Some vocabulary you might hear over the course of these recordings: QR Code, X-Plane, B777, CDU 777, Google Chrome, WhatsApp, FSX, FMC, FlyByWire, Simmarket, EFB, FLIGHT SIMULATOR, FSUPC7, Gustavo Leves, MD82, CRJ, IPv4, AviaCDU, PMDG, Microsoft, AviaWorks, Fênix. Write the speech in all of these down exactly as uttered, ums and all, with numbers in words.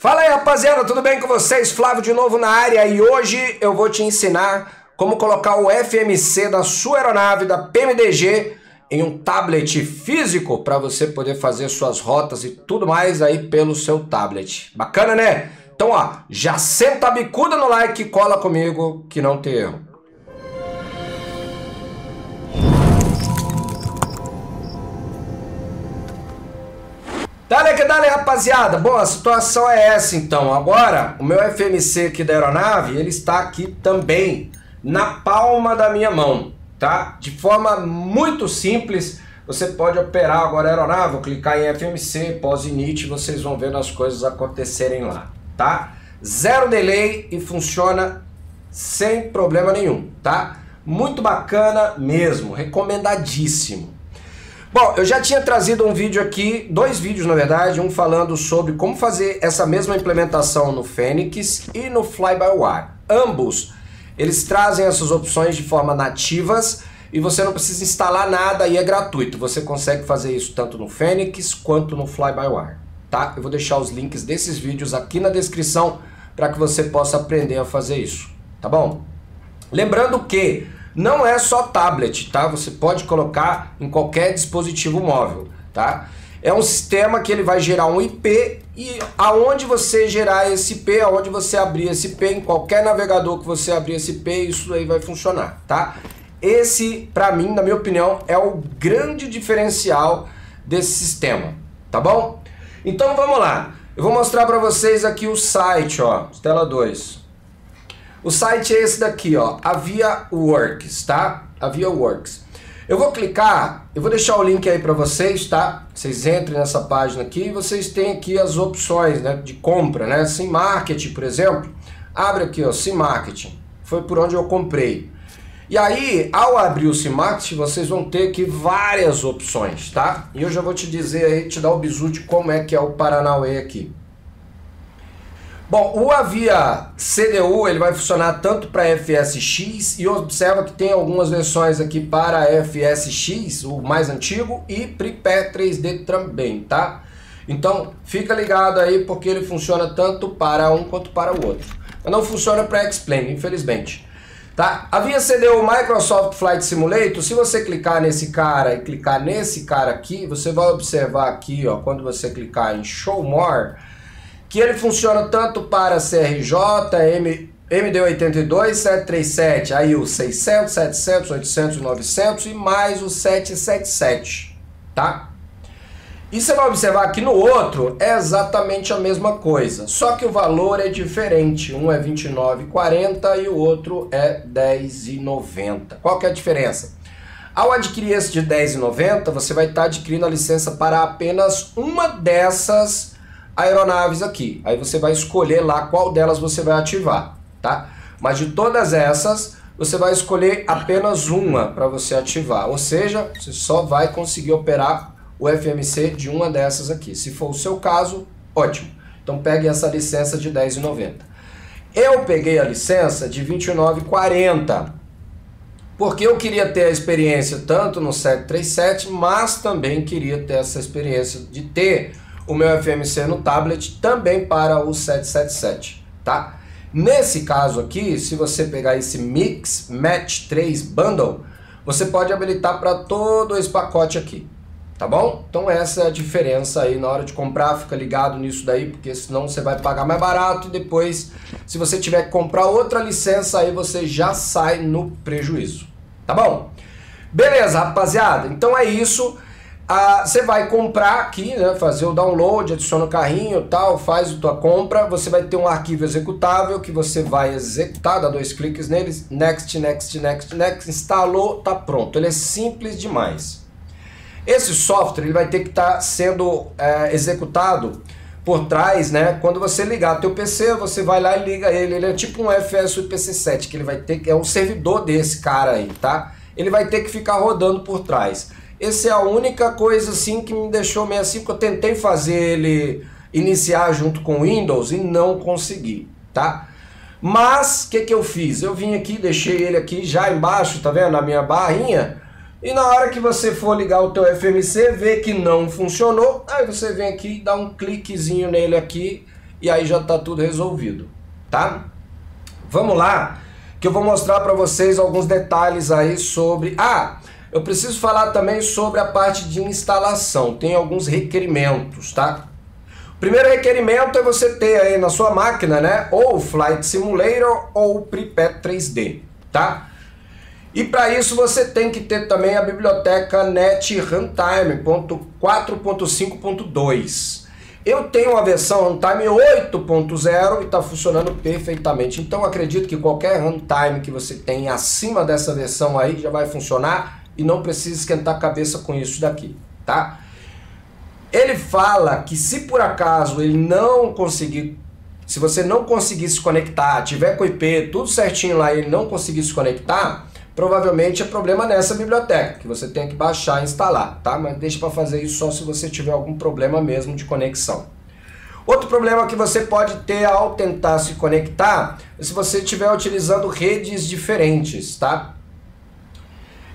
Fala aí, rapaziada, tudo bem com vocês? Flávio de novo na área e hoje eu vou te ensinar como colocar o F M C da sua aeronave, da P M D G, em um tablet físico para você poder fazer suas rotas e tudo mais aí pelo seu tablet. Bacana, né? Então, ó, já senta a bicuda no like e cola comigo que não tem erro. Dale que dale, rapaziada. Bom, a situação é essa então. Agora, o meu F M C aqui da aeronave, ele está aqui também na palma da minha mão, tá? De forma muito simples, você pode operar agora a aeronave, vou clicar em F M C, pós-init, vocês vão vendo as coisas acontecerem lá, tá? Zero delay e funciona sem problema nenhum, tá? Muito bacana mesmo, recomendadíssimo. Bom, eu já tinha trazido um vídeo aqui, dois vídeos na verdade, um falando sobre como fazer essa mesma implementação no Fênix e no FlyByWire. Ambos, eles trazem essas opções de forma nativas e você não precisa instalar nada e é gratuito. Você consegue fazer isso tanto no Fênix quanto no FlyByWire, tá? Eu vou deixar os links desses vídeos aqui na descrição para que você possa aprender a fazer isso, tá bom? Lembrando que não é só tablet, tá? Você pode colocar em qualquer dispositivo móvel, tá? É um sistema que ele vai gerar um I P e aonde você gerar esse I P, aonde você abrir esse I P, em qualquer navegador que você abrir esse I P, isso aí vai funcionar, tá? Esse, pra mim, na minha opinião, é o grande diferencial desse sistema, tá bom? Então vamos lá. Eu vou mostrar pra vocês aqui o site, ó, tela dois. O site é esse daqui, ó, AviaWorks, tá? AviaWorks. Eu vou clicar, eu vou deixar o link aí para vocês, tá? Vocês entrem nessa página aqui e vocês têm aqui as opções, né, de compra, né? Simmarket, por exemplo. Abre aqui, ó, Simmarket. Foi por onde eu comprei. E aí, ao abrir o Simmarket, vocês vão ter aqui várias opções, tá? E eu já vou te dizer aí, te dar o bizu de como é que é o paranauê aqui. Bom, o AviaCDU ele vai funcionar tanto para F S X e observa que tem algumas versões aqui para F S X, o mais antigo, e Pre-P três D também, tá? Então fica ligado aí porque ele funciona tanto para um quanto para o outro. Mas não funciona para X-Plane, infelizmente. Tá? AviaCDU Microsoft Flight Simulator, se você clicar nesse cara e clicar nesse cara aqui, você vai observar aqui, ó, quando você clicar em Show More, que ele funciona tanto para C R J, M D oitenta e dois, sete três sete, aí o seiscentos, setecentos, oitocentos, novecentos e mais o sete sete sete, tá? E você vai observar que no outro é exatamente a mesma coisa, só que o valor é diferente, um é vinte e nove reais e quarenta centavos e o outro é dez reais e noventa centavos. Qual que é a diferença? Ao adquirir esse de dez reais e noventa centavos, você vai estar adquirindo a licença para apenas uma dessas aeronaves aqui, aí você vai escolher lá qual delas você vai ativar, tá? Mas de todas essas, você vai escolher apenas uma para você ativar, ou seja, você só vai conseguir operar o F M C de uma dessas aqui. Se for o seu caso, ótimo. Então pegue essa licença de dez reais e noventa centavos. Eu peguei a licença de vinte e nove reais e quarenta centavos, porque eu queria ter a experiência tanto no sete três sete, mas também queria ter essa experiência de ter o meu F M C no tablet também para o sete sete sete, tá? Nesse caso aqui, se você pegar esse Mix Match três Bundle, você pode habilitar para todo esse pacote aqui, tá bom? Então essa é a diferença aí, na hora de comprar, fica ligado nisso daí, porque senão você vai pagar mais barato e depois, se você tiver que comprar outra licença, aí você já sai no prejuízo, tá bom? Beleza, rapaziada? Então é isso. Você ah, vai comprar aqui, né, fazer o download, adiciona o carrinho, tal, faz a tua compra, você vai ter um arquivo executável que você vai executar, dá dois cliques neles, next, next, next, next, instalou, tá pronto. Ele é simples demais. Esse software ele vai ter que estar tá sendo é, executado por trás, né? Quando você ligar teu P C, você vai lá e liga ele, ele é tipo um F S U P C sete, que ele vai ter que é um servidor desse cara aí, tá? Ele vai ter que ficar rodando por trás. Essa é a única coisa assim que me deixou meio assim, que eu tentei fazer ele iniciar junto com o Windows e não consegui, tá? Mas o que que eu fiz? Eu vim aqui, deixei ele aqui já embaixo, tá vendo? Na minha barrinha. E na hora que você for ligar o teu F M C, vê que não funcionou, aí você vem aqui, dá um cliquezinho nele aqui e aí já está tudo resolvido, tá? Vamos lá, que eu vou mostrar para vocês alguns detalhes aí sobre... Ah, eu preciso falar também sobre a parte de instalação, tem alguns requerimentos, tá? O primeiro requerimento é você ter aí na sua máquina, né, ou o Flight Simulator ou o Pre-P três D, tá? E para isso você tem que ter também a biblioteca net runtime ponto quatro ponto cinco ponto dois. Eu tenho a versão runtime oito ponto zero e está funcionando perfeitamente. Então acredito que qualquer runtime que você tem acima dessa versão aí já vai funcionar e não precisa esquentar a cabeça com isso daqui, tá? Ele fala que se por acaso ele não conseguir, se você não conseguir se conectar, tiver com o I P tudo certinho lá e ele não conseguir se conectar, provavelmente é problema nessa biblioteca, que você tem que baixar e instalar, tá? Mas deixa para fazer isso só se você tiver algum problema mesmo de conexão. Outro problema que você pode ter ao tentar se conectar é se você estiver utilizando redes diferentes, tá?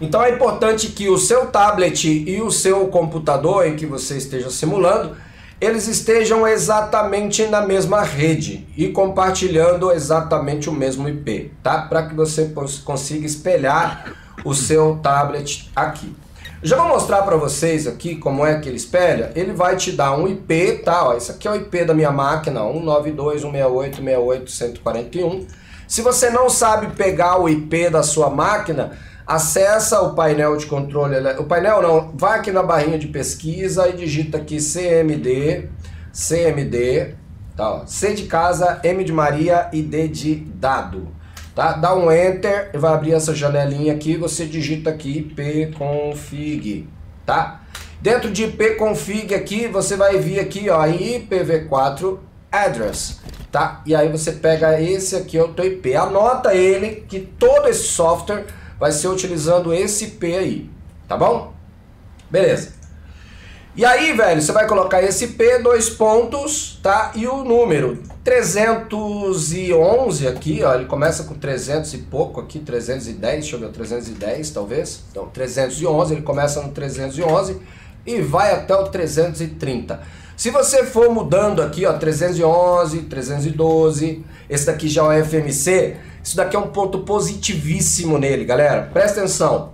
Então é importante que o seu tablet e o seu computador em que você esteja simulando, eles estejam exatamente na mesma rede e compartilhando exatamente o mesmo I P, tá? Para que você consiga espelhar o seu tablet aqui. Já vou mostrar para vocês aqui como é que ele espelha. Ele vai te dar um I P, tá? Ó, esse aqui é o I P da minha máquina, um nove dois ponto um seis oito ponto sessenta e oito ponto cento e quarenta e um. Se você não sabe pegar o I P da sua máquina, acessa o painel de controle, o painel não, vai aqui na barrinha de pesquisa e digita aqui C M D, C M D, tá, ó, C de casa, M de Maria e D de dado, tá? Dá um enter e vai abrir essa janelinha aqui, você digita aqui I P config, tá? Dentro de I P config aqui, você vai vir aqui, ó, I P v quatro address, tá? E aí você pega esse aqui, o teu I P, anota ele, que todo esse software vai ser utilizando esse I P aí, tá bom? Beleza. E aí, velho, você vai colocar esse I P, dois pontos, tá? E o número trezentos e onze aqui, ó, ele começa com trezentos e pouco aqui, trezentos e dez, deixa eu ver, trezentos e dez talvez. Então, trezentos e onze, ele começa no trezentos e onze e vai até o trezentos e trinta. Se você for mudando aqui, ó, trezentos e onze, trezentos e doze, esse daqui já é o F M C, isso daqui é um ponto positivíssimo nele, galera. Presta atenção.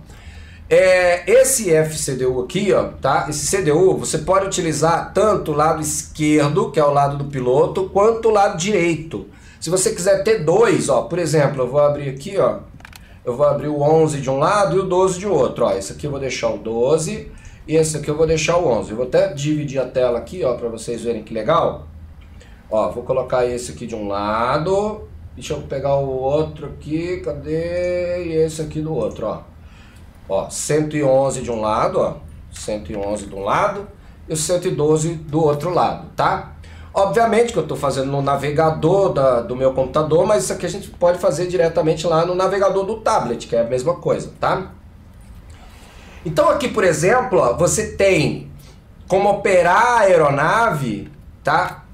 É, esse F C D U aqui, ó, tá? Esse C D U você pode utilizar tanto o lado esquerdo, que é o lado do piloto, quanto o lado direito. Se você quiser ter dois, ó, por exemplo, eu vou abrir aqui, ó. Eu vou abrir o onze de um lado e o doze de outro, ó. Esse aqui eu vou deixar o doze e esse aqui eu vou deixar o onze. Eu vou até dividir a tela aqui, ó, para vocês verem que legal. Ó, vou colocar esse aqui de um lado. Deixa eu pegar o outro aqui, cadê? E esse aqui do outro, ó. Ó, cento e onze de um lado, ó. cento e onze de um lado e o cento e doze do outro lado, tá? Obviamente que eu tô fazendo no navegador da, do meu computador, mas isso aqui a gente pode fazer diretamente lá no navegador do tablet, que é a mesma coisa, tá? Então aqui, por exemplo, ó, você tem como operar a aeronave, tá?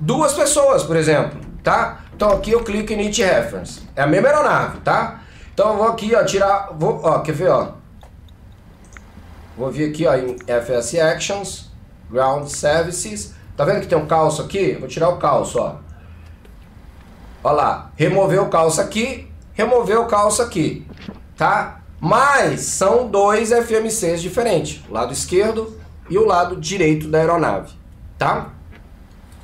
Duas pessoas, por exemplo, tá? Então aqui eu clico em Init Reference. É a mesma aeronave, tá? Então eu vou aqui, ó, tirar... Vou, ó, quer ver, ó? Vou vir aqui, ó, em F S Actions, Ground Services. Tá vendo que tem um calço aqui? Vou tirar o calço, ó. Ó lá. Remover o calço aqui, remover o calço aqui, tá? Mas são dois F M Cs diferentes. O lado esquerdo e o lado direito da aeronave, tá?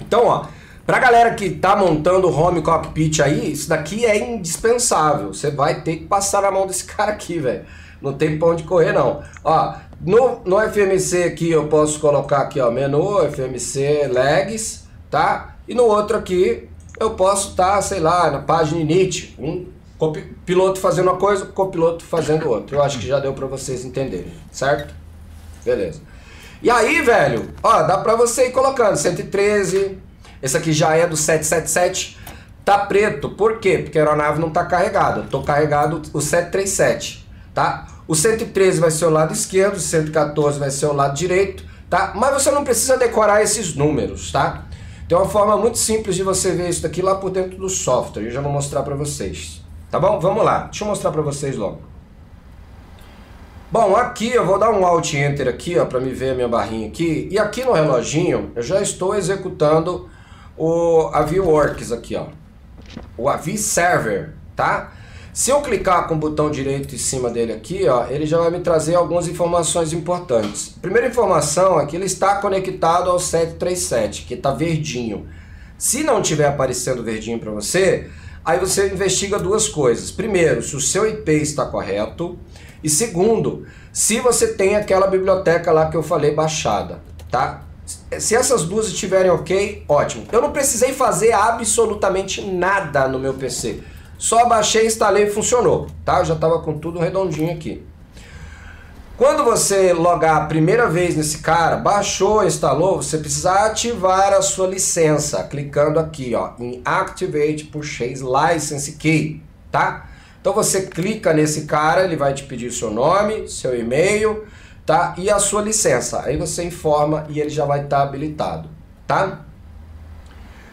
Então, ó... Pra galera que tá montando o home cockpit aí, isso daqui é indispensável. Você vai ter que passar na mão desse cara aqui, velho. Não tem pra onde correr, não. Ó, no, no F M C aqui eu posso colocar aqui, ó, menu, F M C, lags, tá? E no outro aqui eu posso estar, tá, sei lá, na página init. Um piloto fazendo uma coisa, copiloto fazendo outra. Eu acho que já deu pra vocês entenderem, certo? Beleza. E aí, velho, ó, dá pra você ir colocando cento e treze... Esse aqui já é do sete sete sete, tá preto, por quê? Porque a aeronave não tá carregada, tô carregado o sete três sete, tá? O cento e treze vai ser o lado esquerdo, o cento e quatorze vai ser o lado direito, tá? Mas você não precisa decorar esses números, tá? Tem uma forma muito simples de você ver isso daqui lá por dentro do software, eu já vou mostrar pra vocês, tá bom? Vamos lá, deixa eu mostrar pra vocês logo. Bom, aqui eu vou dar um Alt Enter aqui, ó, pra me ver a minha barrinha aqui, e aqui no reloginho eu já estou executando o AviaWorks aqui, ó, o Avi Server, tá? Se eu clicar com o botão direito em cima dele aqui, ó, ele já vai me trazer algumas informações importantes. Primeira informação é que ele está conectado ao sete três sete, que está verdinho. Se não tiver aparecendo verdinho para você, aí você investiga duas coisas. Primeiro, se o seu I P está correto. E segundo, se você tem aquela biblioteca lá que eu falei baixada, tá? Se essas duas estiverem ok, ótimo. Eu não precisei fazer absolutamente nada no meu P C. Só baixei, instalei e funcionou, tá? Eu já estava com tudo redondinho aqui. Quando você logar a primeira vez nesse cara, baixou, instalou, você precisa ativar a sua licença, clicando aqui, ó, em Activate Purchase License Key, tá? Então você clica nesse cara, ele vai te pedir seu nome, seu e-mail, tá? E a sua licença. Aí você informa e ele já vai estar habilitado, tá?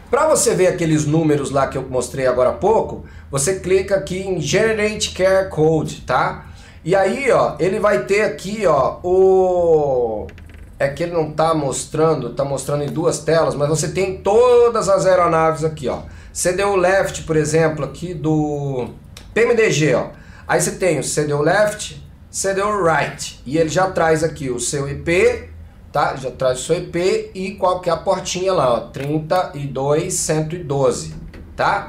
Para você ver aqueles números lá que eu mostrei agora há pouco, você clica aqui em Generate Q R Code, tá? E aí, ó, ele vai ter aqui, ó, o... É que ele não tá mostrando, tá mostrando em duas telas, mas você tem todas as aeronaves aqui, ó. C D U Left, por exemplo, aqui do P M D G, ó. Aí você tem o C D U Left, C D U Right. E ele já traz aqui o seu I P... Tá? Já traz o seu I P e qual que é a portinha lá, ó, trinta e dois cento e doze, tá?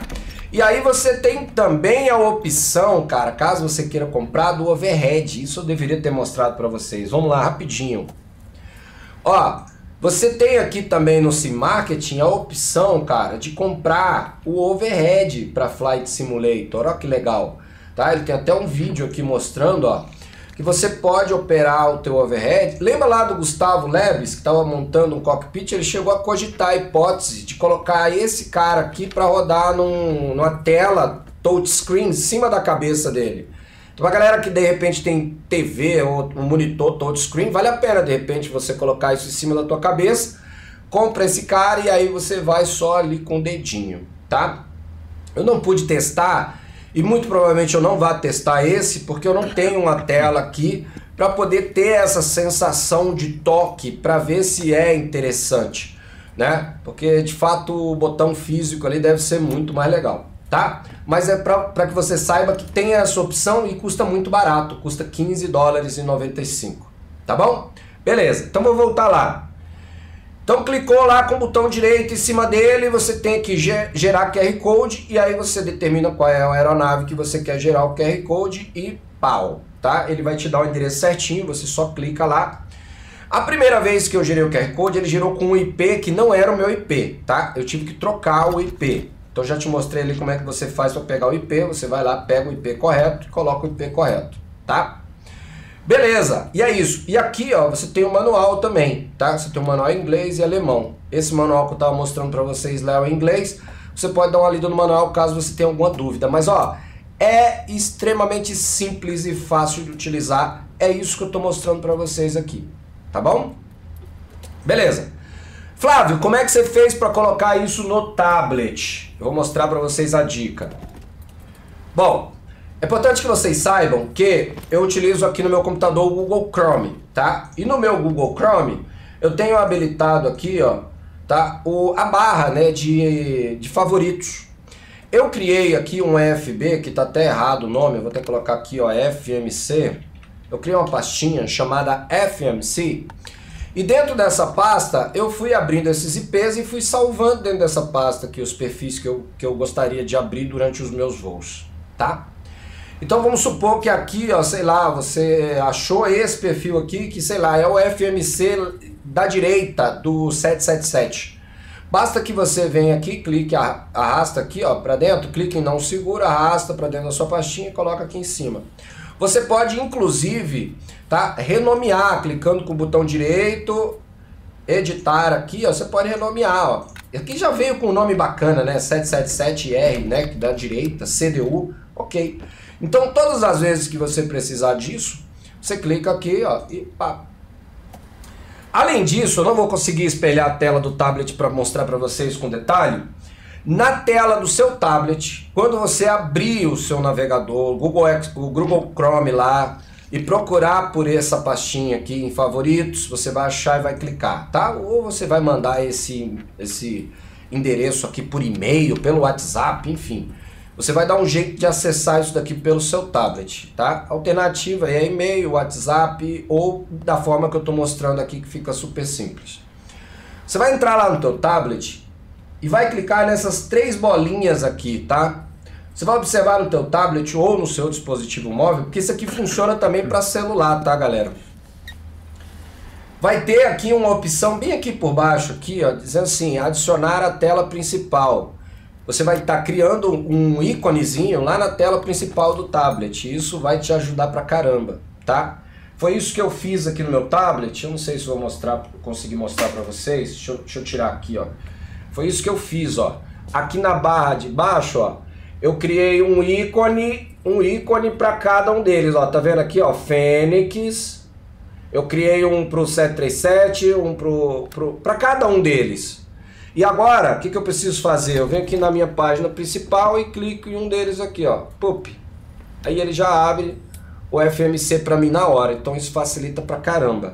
E aí você tem também a opção, cara, caso você queira comprar, do overhead. Isso eu deveria ter mostrado para vocês. Vamos lá, rapidinho. Ó, você tem aqui também no Simmarket a opção, cara, de comprar o overhead para Flight Simulator. Ó que legal, tá? Ele tem até um vídeo aqui mostrando, ó, que você pode operar o teu overhead. Lembra lá do Gustavo Leves, que estava montando um cockpit? Ele chegou a cogitar a hipótese de colocar esse cara aqui para rodar num, numa tela touchscreen em cima da cabeça dele. Então, a galera que de repente tem T V ou um monitor touchscreen, vale a pena de repente você colocar isso em cima da tua cabeça, compra esse cara e aí você vai só ali com o dedinho, tá? Eu não pude testar e muito provavelmente eu não vá testar esse, porque eu não tenho uma tela aqui para poder ter essa sensação de toque, para ver se é interessante, né? Porque de fato o botão físico ali deve ser muito mais legal, tá? Mas é para que você saiba que tem essa opção e custa muito barato, custa quinze dólares e noventa e cinco, tá bom? Beleza, então vou voltar lá. Então clicou lá com o botão direito em cima dele, você tem que gerar Q R Code e aí você determina qual é a aeronave que você quer gerar o Q R Code e pau, tá? Ele vai te dar o endereço certinho, você só clica lá. A primeira vez que eu gerei o Q R Code, ele gerou com um I P que não era o meu I P, tá? Eu tive que trocar o I P. Então já te mostrei ali como é que você faz para pegar o I P, você vai lá, pega o I P correto e coloca o I P correto, tá? Beleza, e é isso. E aqui, ó, você tem o manual também, tá? Você tem o manual em inglês e alemão. Esse manual que eu tava mostrando para vocês lá é em inglês. Você pode dar uma lida no manual caso você tenha alguma dúvida. Mas, ó, é extremamente simples e fácil de utilizar. É isso que eu tô mostrando para vocês aqui, tá bom? Beleza. Flávio, como é que você fez para colocar isso no tablet? Eu vou mostrar para vocês a dica. Bom... É importante que vocês saibam que eu utilizo aqui no meu computador o Google Chrome, tá? E no meu Google Chrome eu tenho habilitado aqui, ó, tá? O, a barra, né, de, de favoritos. Eu criei aqui um E F B, que tá até errado o nome, eu vou até colocar aqui, ó, F M C. Eu criei uma pastinha chamada F M C. E dentro dessa pasta eu fui abrindo esses I Ps e fui salvando dentro dessa pasta aqui os perfis que eu, que eu gostaria de abrir durante os meus voos, tá? Então vamos supor que aqui, ó, sei lá, você achou esse perfil aqui, que sei lá, é o F M C da direita do sete sete sete. Basta que você venha aqui, clique, arrasta aqui, ó, para dentro, clique em não segura, arrasta para dentro da sua pastinha e coloca aqui em cima. Você pode inclusive, tá, renomear, clicando com o botão direito, editar aqui, ó, você pode renomear, ó. Aqui já veio com um nome bacana, né, sete sete sete R, né, que da direita, C D U, ok. Então, todas as vezes que você precisar disso, você clica aqui, ó, e pá. Além disso, eu não vou conseguir espelhar a tela do tablet para mostrar para vocês com detalhe. Na tela do seu tablet, quando você abrir o seu navegador, o Google, o Google Chrome lá, e procurar por essa pastinha aqui em favoritos, você vai achar e vai clicar, tá? Ou você vai mandar esse, esse endereço aqui por e-mail, pelo WhatsApp, enfim. Você vai dar um jeito de acessar isso daqui pelo seu tablet, tá? A alternativa é e-mail, WhatsApp ou da forma que eu estou mostrando aqui, que fica super simples. Você vai entrar lá no teu tablet e vai clicar nessas três bolinhas aqui, tá? Você vai observar no teu tablet ou no seu dispositivo móvel, porque isso aqui funciona também para celular, tá, galera? Vai ter aqui uma opção bem aqui por baixo, aqui, ó, dizendo assim, adicionar a tela principal. Você vai estar tá criando um íconezinho lá na tela principal do tablet. E isso vai te ajudar pra caramba, tá? Foi isso que eu fiz aqui no meu tablet. Eu não sei se vou mostrar, conseguir mostrar pra vocês. Deixa eu, deixa eu tirar aqui, ó. Foi isso que eu fiz, ó. Aqui na barra de baixo, ó, eu criei um ícone, um ícone pra cada um deles, ó. Tá vendo aqui, ó? Fênix. Eu criei um pro sete três sete, um pro, pro pra cada um deles. E agora, o que, que eu preciso fazer? Eu venho aqui na minha página principal e clico em um deles aqui, ó. Pup. Aí ele já abre o F M C para mim na hora. Então isso facilita pra caramba,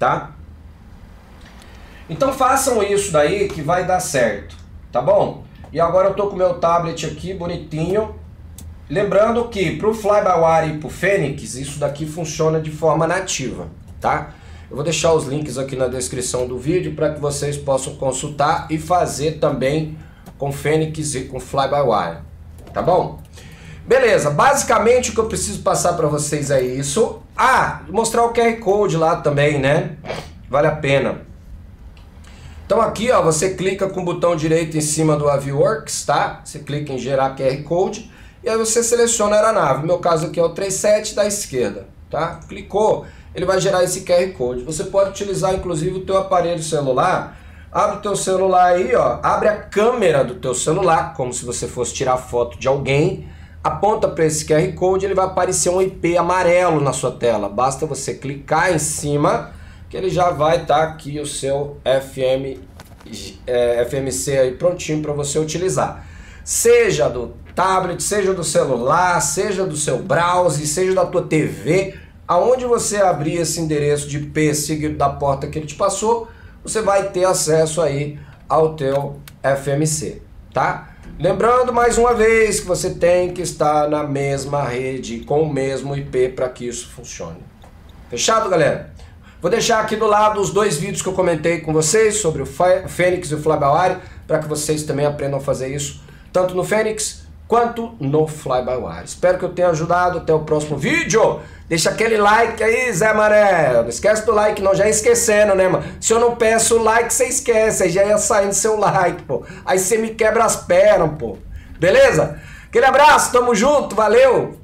tá? Então façam isso daí que vai dar certo, tá bom? E agora eu tô com o meu tablet aqui, bonitinho. Lembrando que pro FlyByWire e pro Fênix, isso daqui funciona de forma nativa, tá? Eu vou deixar os links aqui na descrição do vídeo para que vocês possam consultar e fazer também com Fênix e com FlyByWire, tá bom? Beleza, basicamente o que eu preciso passar para vocês é isso. Ah, mostrar o Q R Code lá também, né? Vale a pena. Então aqui, ó, você clica com o botão direito em cima do AviaWorks, tá? Você clica em gerar Q R Code e aí você seleciona a aeronave. No meu caso aqui é o trinta e sete da esquerda, tá? Clicou, ele vai gerar esse Q R Code. Você pode utilizar, inclusive, o teu aparelho celular. Abre o teu celular aí, ó. Abre a câmera do teu celular, como se você fosse tirar foto de alguém. Aponta para esse Q R Code, ele vai aparecer um I P amarelo na sua tela. Basta você clicar em cima, que ele já vai estar tá aqui o seu F M, é, F M C aí prontinho para você utilizar. Seja do tablet, seja do celular, seja do seu browser, seja da tua T V... Aonde você abrir esse endereço de I P seguido da porta que ele te passou, você vai ter acesso aí ao teu F M C, tá? Lembrando mais uma vez que você tem que estar na mesma rede, com o mesmo I P para que isso funcione. Fechado, galera? Vou deixar aqui do lado os dois vídeos que eu comentei com vocês sobre o Fênix e o FlyByWire, para que vocês também aprendam a fazer isso, tanto no Fênix quanto no FlyByWire. Espero que eu tenha ajudado. Até o próximo vídeo. Deixa aquele like aí, Zé Maré. Não esquece do like, não. Já esquecendo, né, mano? Se eu não peço like, você esquece. Aí já ia saindo seu like, pô. Aí você me quebra as pernas, pô. Beleza? Aquele abraço, tamo junto, valeu!